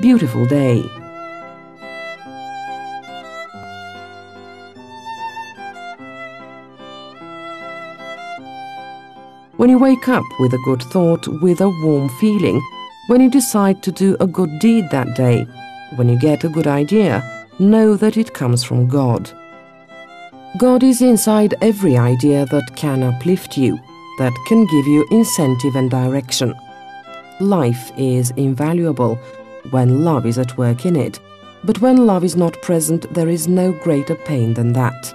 Beautiful day. When you wake up with a good thought, with a warm feeling, when you decide to do a good deed that day, when you get a good idea, know that it comes from God. God is inside every idea that can uplift you, that can give you incentive and direction. Life is invaluable when love is at work in it, but when love is not present, there is no greater pain than that.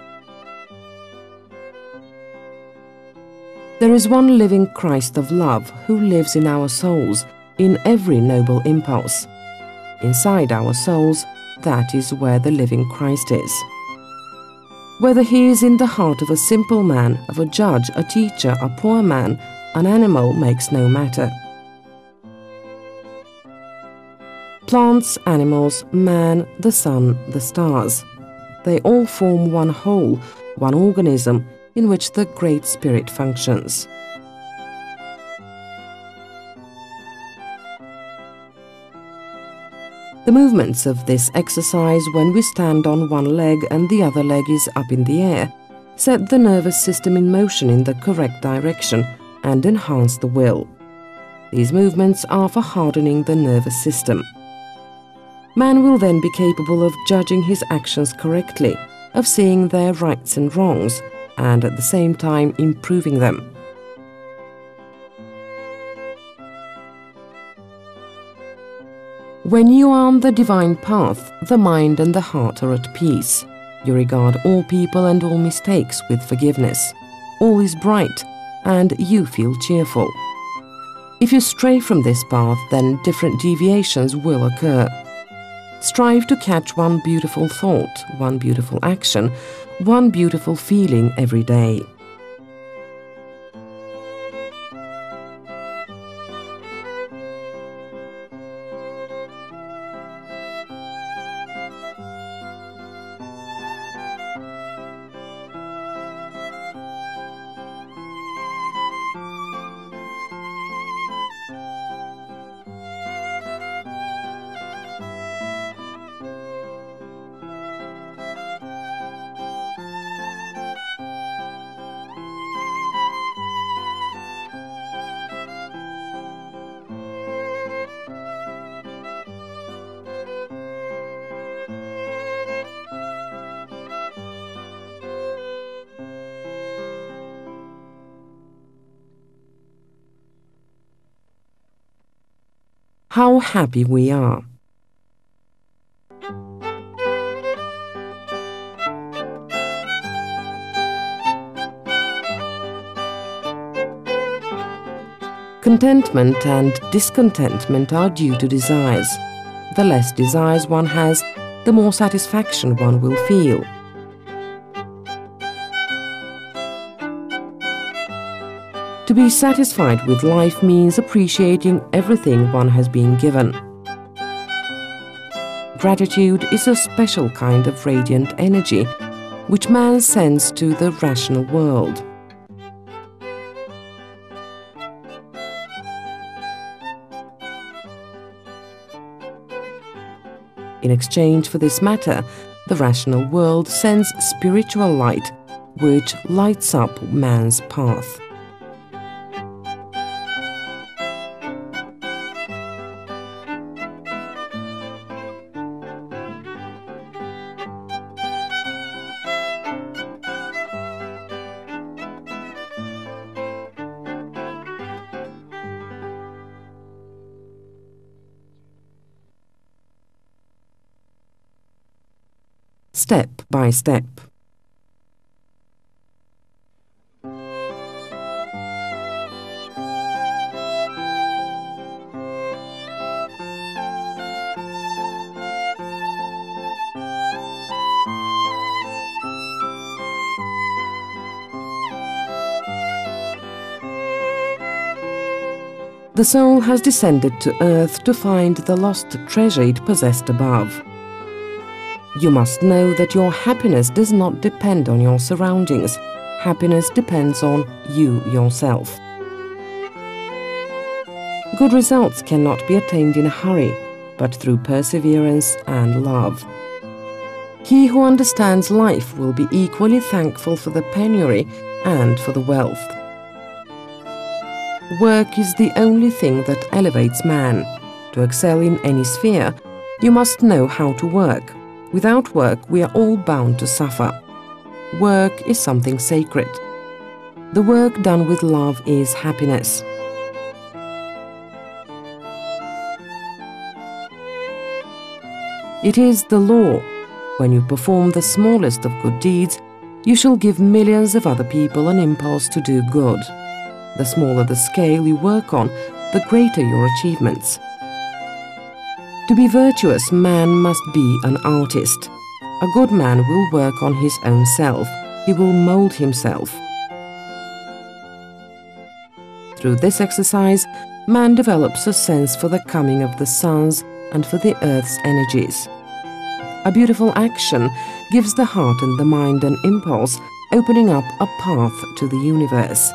There is one living Christ of love who lives in our souls, in every noble impulse. Inside our souls, that is where the living Christ is. Whether he is in the heart of a simple man, of a judge, a teacher, a poor man, an animal makes no matter. Plants, animals, man, the sun, the stars. They all form one whole, one organism, in which the Great Spirit functions. The movements of this exercise when we stand on one leg and the other leg is up in the air set the nervous system in motion in the correct direction and enhance the will. These movements are for hardening the nervous system. Man will then be capable of judging his actions correctly, of seeing their rights and wrongs, and at the same time improving them. When you are on the divine path, the mind and the heart are at peace. You regard all people and all mistakes with forgiveness. All is bright, and you feel cheerful. If you stray from this path, then different deviations will occur. Strive to catch one beautiful thought, one beautiful action, one beautiful feeling every day. How happy we are. Contentment and discontentment are due to desires. The less desires one has, the more satisfaction one will feel. To be satisfied with life means appreciating everything one has been given. Gratitude is a special kind of radiant energy, which man sends to the rational world. In exchange for this matter, the rational world sends spiritual light, which lights up man's path. Step by step. The soul has descended to earth to find the lost treasure it possessed above. You must know that your happiness does not depend on your surroundings. Happiness depends on you yourself. Good results cannot be attained in a hurry. but through perseverance and love. He who understands life will be equally thankful for the penury and for the wealth. Work is the only thing that elevates man. To excel in any sphere, you must know how to work. Without work, we are all bound to suffer. Work is something sacred. The work done with love is happiness. It is the law. When you perform the smallest of good deeds, you shall give millions of other people an impulse to do good. The smaller the scale you work on, the greater your achievements. To be virtuous, man must be an artist. A good man will work on his own self. He will mold himself. Through this exercise, man develops a sense for the coming of the suns and for the earth's energies. A beautiful action gives the heart and the mind an impulse, opening up a path to the universe.